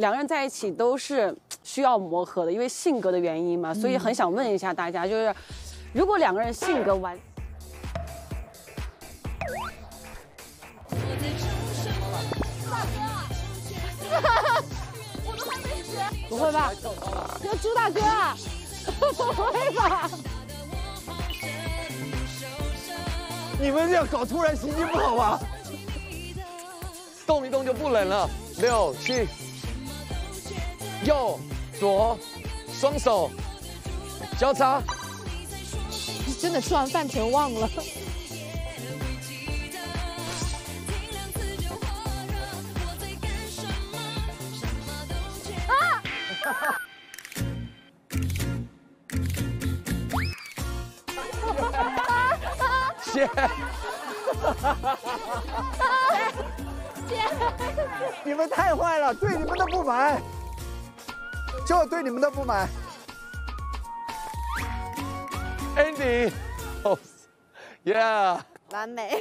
两个人在一起都是需要磨合的，因为性格的原因嘛，所以很想问一下大家，就是如果两个人性格完，我都还没学，不会吧？有朱大哥啊，不会吧？你们这样搞，突然心情不好吧？动一动就不冷了。六七，右左，双手交叉。你真的吃完饭全忘了。啊！姐，姐，你们太坏了，对你们的不满，就对你们的不满。Andy，yeah， 完美。